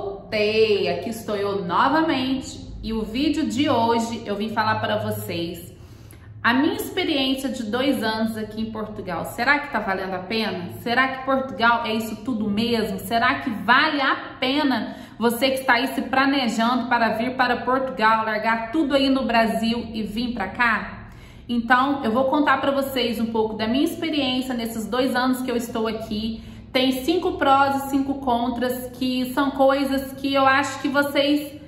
Voltei, aqui estou eu novamente e o vídeo de hoje eu vim falar para vocês a minha experiência de 2 anos aqui em Portugal. Será que tá valendo a pena? Será que Portugal é isso tudo mesmo? Será que vale a pena você que está aí se planejando para vir para Portugal, largar tudo aí no Brasil e vir para cá? Então, eu vou contar para vocês um pouco da minha experiência nesses 2 anos que eu estou aqui. Tem 5 prós e 5 contras, que são coisas que eu acho que vocês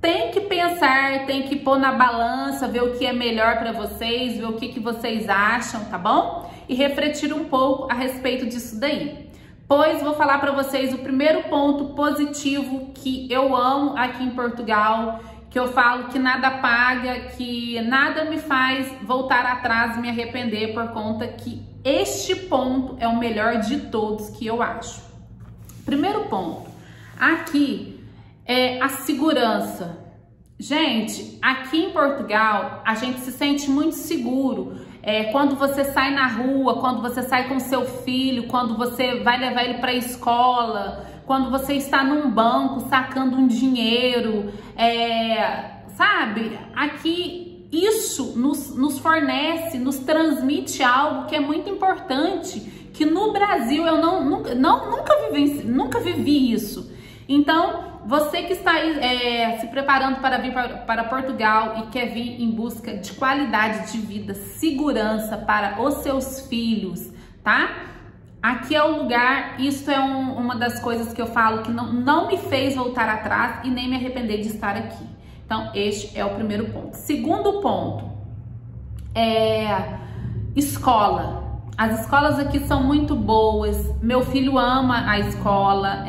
têm que pensar, têm que pôr na balança, ver o que é melhor para vocês, ver o que vocês acham, tá bom? E refletir um pouco a respeito disso daí. Pois vou falar para vocês o primeiro ponto positivo que eu amo aqui em Portugal, que eu falo que nada paga, que nada me faz voltar atrás e me arrepender, por conta que este ponto é o melhor de todos que eu acho. Primeiro ponto, aqui é a segurança. Gente, aqui em Portugal a gente se sente muito seguro. Quando você sai na rua, quando você sai com seu filho, quando você vai levar ele para a escola, quando você está num banco sacando um dinheiro, sabe? Aqui isso nos fornece, nos transmite algo que é muito importante, que no Brasil eu nunca vivi isso. Então, você que está se preparando para vir para Portugal e quer vir em busca de qualidade de vida, segurança para os seus filhos, tá? Aqui é o lugar. Isso é uma das coisas que eu falo que não me fez voltar atrás e nem me arrepender de estar aqui. Então, este é o primeiro ponto. Segundo ponto, escola. As escolas aqui são muito boas. Meu filho ama a escola.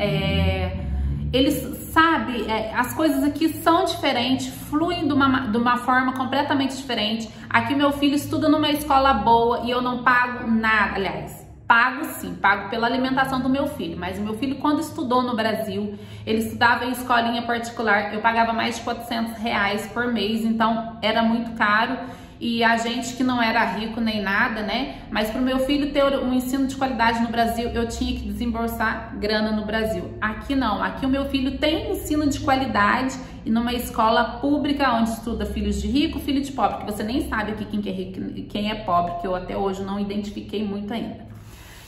Eles, sabe, as coisas aqui são diferentes, fluem de uma forma completamente diferente. Aqui meu filho estuda numa escola boa e eu não pago nada, aliás. Pago sim, pago pela alimentação do meu filho, mas o meu filho, quando estudou no Brasil, ele estudava em escolinha particular, eu pagava mais de R$400 por mês, então era muito caro, e a gente que não era rico nem nada, né, mas para o meu filho ter um ensino de qualidade no Brasil, eu tinha que desembolsar grana no Brasil. Aqui não, aqui o meu filho tem ensino de qualidade e numa escola pública onde estuda filhos de rico, filho de pobre, que você nem sabe aqui quem é rico e quem é pobre, que eu até hoje não identifiquei muito ainda.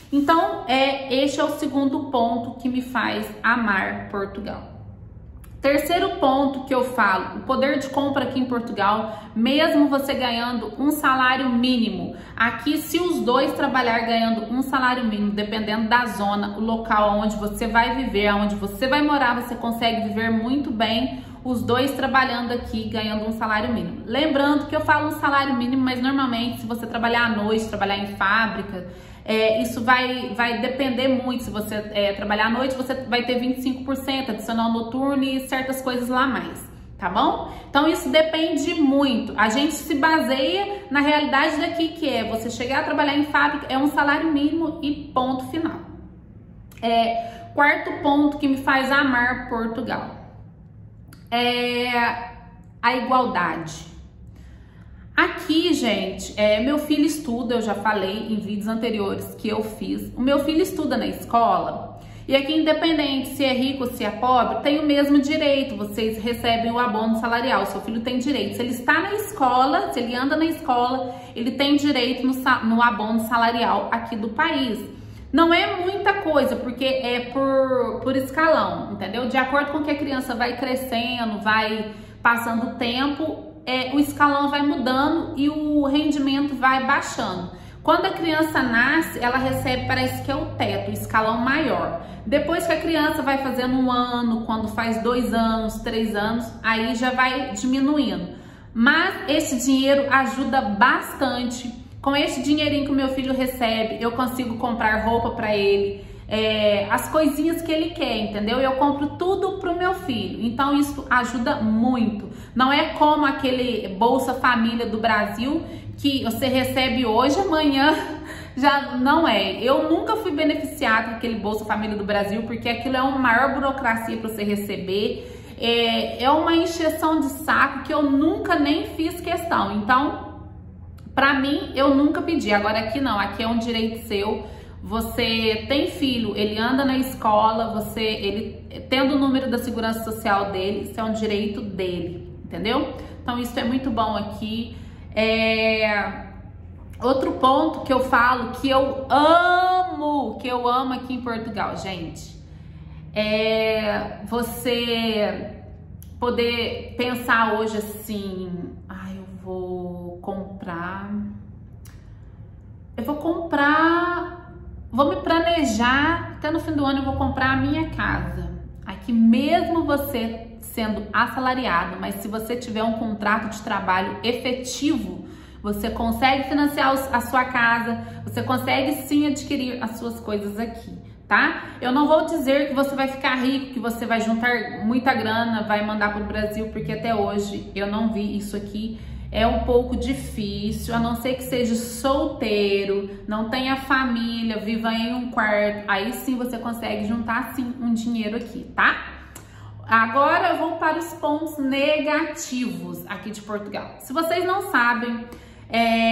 Então, este é o segundo ponto que me faz amar Portugal. Terceiro ponto que eu falo, o poder de compra aqui em Portugal, mesmo você ganhando um salário mínimo. Aqui, se os dois trabalhar ganhando um salário mínimo, dependendo da zona, o local onde você vai viver, onde você vai morar, você consegue viver muito bem, os dois trabalhando aqui, ganhando um salário mínimo. Lembrando que eu falo um salário mínimo, mas normalmente se você trabalhar à noite, trabalhar em fábrica, isso vai depender muito. Se você trabalhar à noite, você vai ter 25%, adicional noturno e certas coisas lá mais, tá bom? Então isso depende muito. A gente se baseia na realidade daqui, que é você chegar a trabalhar em fábrica, é um salário mínimo e ponto final. Quarto ponto que me faz amar Portugal é a igualdade. Aqui, gente, meu filho estuda, eu já falei em vídeos anteriores que eu fiz, o meu filho estuda na escola e aqui, independente se é rico ou se é pobre, tem o mesmo direito, vocês recebem o abono salarial, seu filho tem direito, se ele está na escola, se ele anda na escola, ele tem direito no abono salarial aqui do país. Não é muita coisa, porque é por escalão, entendeu? De acordo com que a criança vai crescendo, vai passando o tempo, o escalão vai mudando e o rendimento vai baixando. Quando a criança nasce, ela recebe, parece que é o teto, o escalão maior. Depois que a criança vai fazendo 1 ano, quando faz 2 anos, 3 anos, aí já vai diminuindo. Mas esse dinheiro ajuda bastante. Com esse dinheirinho que o meu filho recebe, eu consigo comprar roupa para ele, as coisinhas que ele quer, entendeu? Eu compro tudo pro meu filho, então isso ajuda muito. Não é como aquele Bolsa Família do Brasil, que você recebe hoje, amanhã já não é. Eu nunca fui beneficiada com aquele Bolsa Família do Brasil, porque aquilo é uma maior burocracia para você receber, é uma encheção de saco que eu nunca nem fiz questão. Então, pra mim, eu nunca pedi. Agora aqui não, aqui é um direito seu. você tem filho, ele anda na escola, ele tendo o número da segurança social dele, isso é um direito dele, entendeu? Então isso é muito bom aqui. Outro ponto que eu falo, que eu amo aqui em Portugal, gente, é você poder pensar hoje assim, ai, vou me planejar, até no fim do ano eu vou comprar a minha casa. Aqui, mesmo você sendo assalariado, mas se você tiver um contrato de trabalho efetivo, você consegue financiar a sua casa, você consegue sim adquirir as suas coisas aqui, tá? Eu não vou dizer que você vai ficar rico, que você vai juntar muita grana, vai mandar pro Brasil, porque até hoje eu não vi isso aqui. É um pouco difícil, a não ser que seja solteiro, não tenha família, viva em um quarto, aí sim você consegue juntar sim um dinheiro aqui, tá? Agora eu vou para os pontos negativos aqui de Portugal. Se vocês não sabem,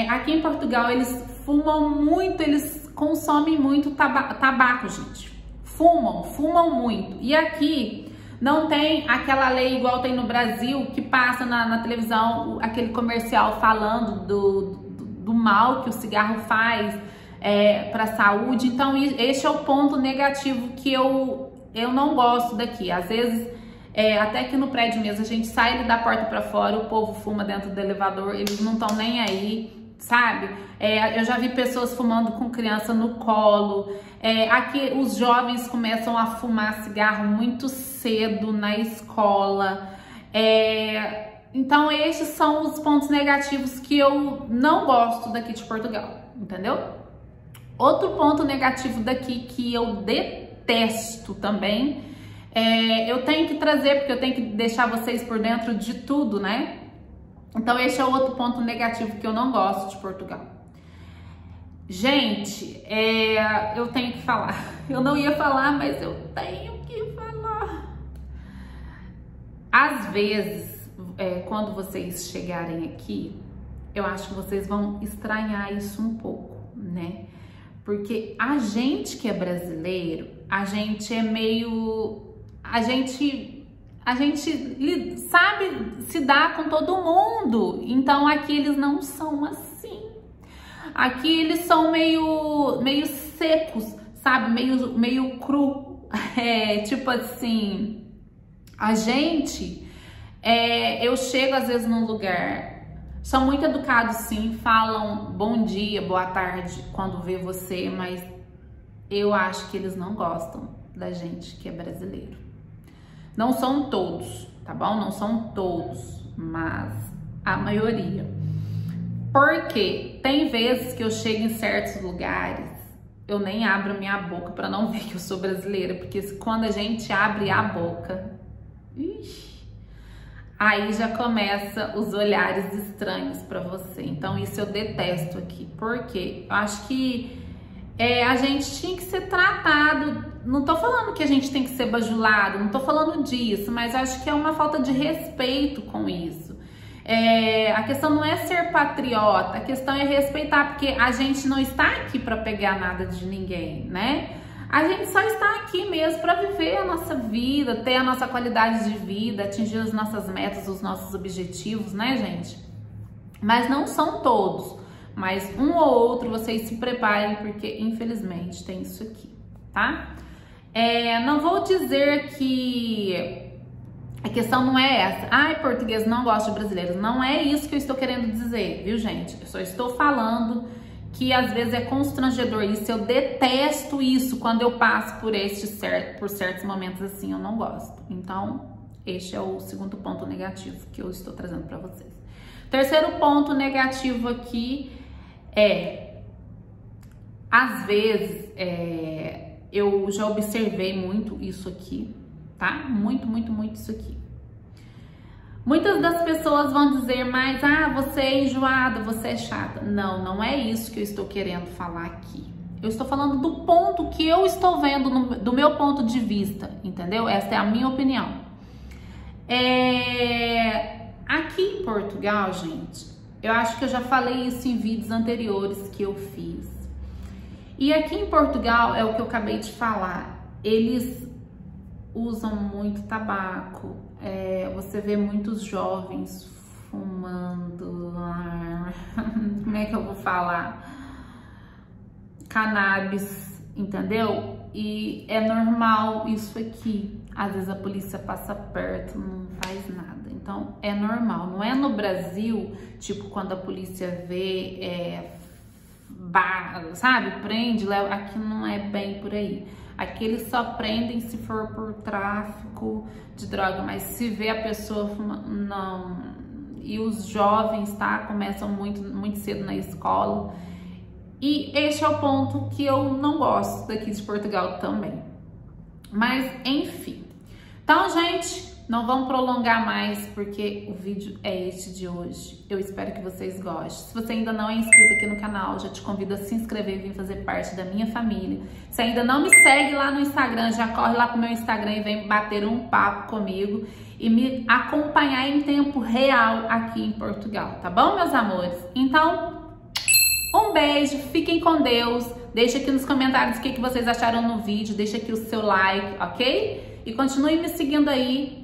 aqui em Portugal eles fumam muito, eles consomem muito tabaco, gente. Fumam muito. E aqui não tem aquela lei igual tem no Brasil, que passa na televisão aquele comercial falando do mal que o cigarro faz para a saúde. Então, este é o ponto negativo que eu não gosto daqui. Às vezes, até aqui no prédio mesmo, a gente sai da porta para fora, o povo fuma dentro do elevador, eles não estão nem aí, sabe? Eu já vi pessoas fumando com criança no colo. Aqui os jovens começam a fumar cigarro muito cedo na escola. Então estes são os pontos negativos que eu não gosto daqui de Portugal, entendeu? Outro ponto negativo daqui que eu detesto também, eu tenho que trazer porque eu tenho que deixar vocês por dentro de tudo, né? Então, esse é outro ponto negativo que eu não gosto de Portugal. Gente, eu tenho que falar. Eu não ia falar, mas eu tenho que falar. Às vezes, quando vocês chegarem aqui, eu acho que vocês vão estranhar isso um pouco, né? Porque a gente que é brasileiro, a gente é meio... A gente sabe se dar com todo mundo, então aqui eles não são assim. Aqui eles são meio secos, sabe? Meio cru. Tipo assim, a gente, eu chego às vezes num lugar, são muito educados sim, falam bom dia, boa tarde quando vê você, mas eu acho que eles não gostam da gente que é brasileiro. Não são todos, tá bom? Não são todos, mas a maioria. Porque tem vezes que eu chego em certos lugares, eu nem abro minha boca pra não ver que eu sou brasileira, porque quando a gente abre a boca, aí já começa os olhares estranhos pra você. Então isso eu detesto aqui, porque eu acho que a gente tinha que ser tratado. Não tô falando que a gente tem que ser bajulado, não tô falando disso, mas acho que é uma falta de respeito com isso. A questão não é ser patriota, a questão é respeitar, porque a gente não está aqui para pegar nada de ninguém, né? A gente só está aqui mesmo para viver a nossa vida, ter a nossa qualidade de vida, atingir as nossas metas, os nossos objetivos, né, gente? Mas não são todos, mas um ou outro vocês se preparem, porque infelizmente tem isso aqui, tá? Não vou dizer que a questão não é essa. Ai, português não gosta de brasileiros. Não é isso que eu estou querendo dizer, viu, gente? Eu só estou falando que às vezes é constrangedor isso. Eu detesto isso quando eu passo por certos momentos assim. Eu não gosto. Então, este é o segundo ponto negativo que eu estou trazendo para vocês. Terceiro ponto negativo aqui é, às vezes, eu já observei muito isso aqui, tá? Muito isso aqui. Muitas das pessoas vão dizer, mas, você é enjoada, você é chata. Não, não é isso que eu estou querendo falar aqui. Eu estou falando do ponto que eu estou vendo, do meu ponto de vista, entendeu? Essa é a minha opinião. Aqui em Portugal, gente, eu acho que eu já falei isso em vídeos anteriores que eu fiz. E aqui em Portugal, é o que eu acabei de falar, eles usam muito tabaco, você vê muitos jovens fumando, como é que eu vou falar, cannabis, entendeu? E é normal isso aqui, às vezes a polícia passa perto, não faz nada, então é normal, não é no Brasil, tipo quando a polícia vê, sabe, prende, leva. Aqui não é bem por aí. Aqui eles só prendem se for por tráfico de droga, mas se vê a pessoa fumando, não. E os jovens, tá, começam muito cedo na escola. E este é o ponto que eu não gosto daqui de Portugal também. Mas enfim. Então, gente, não vamos prolongar mais, porque o vídeo é este de hoje. Eu espero que vocês gostem. Se você ainda não é inscrito aqui no canal, já te convido a se inscrever e vir fazer parte da minha família. Se ainda não me segue lá no Instagram, já corre lá pro meu Instagram e vem bater um papo comigo e me acompanhar em tempo real aqui em Portugal, tá bom, meus amores? Então, um beijo, fiquem com Deus. Deixa aqui nos comentários o que vocês acharam no vídeo, deixa aqui o seu like, ok? E continue me seguindo aí.